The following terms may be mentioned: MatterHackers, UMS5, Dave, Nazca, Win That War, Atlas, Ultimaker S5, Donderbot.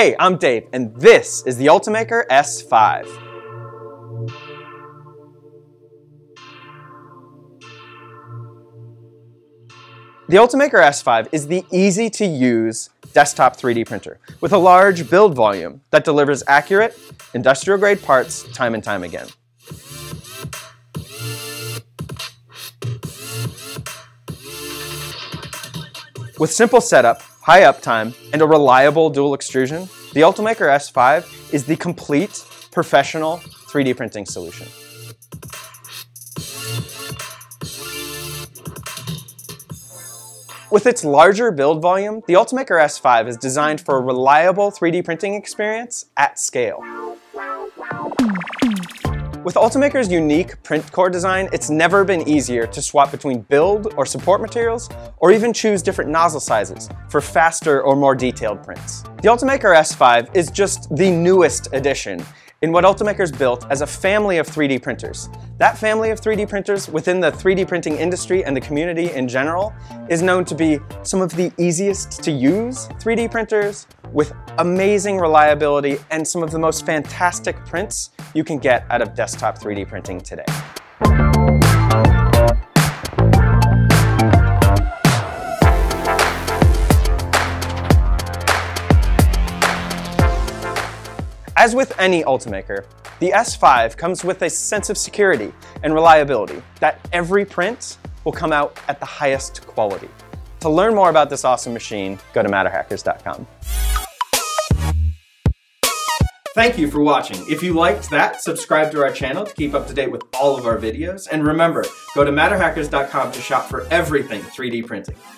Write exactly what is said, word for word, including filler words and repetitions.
Hey, I'm Dave, and this is the Ultimaker S five. The Ultimaker S five is the easy-to-use desktop three D printer with a large build volume that delivers accurate, industrial-grade parts time and time again. With simple setup, high uptime, and a reliable dual extrusion, the Ultimaker S five is the complete, professional three D printing solution. With its larger build volume, the Ultimaker S five is designed for a reliable three D printing experience at scale. With Ultimaker's unique print core design, it's never been easier to swap between build or support materials, or even choose different nozzle sizes for faster or more detailed prints. The Ultimaker S five is just the newest addition in what Ultimaker's built as a family of three D printers. That family of three D printers within the three D printing industry and the community in general is known to be some of the easiest to use three D printers with amazing reliability and some of the most fantastic prints you can get out of desktop three D printing today. As with any Ultimaker, the S five comes with a sense of security and reliability that every print will come out at the highest quality. To learn more about this awesome machine, go to matter hackers dot com. Thank you for watching. If you liked that, subscribe to our channel to keep up to date with all of our videos. And remember, go to matter hackers dot com to shop for everything three D printing.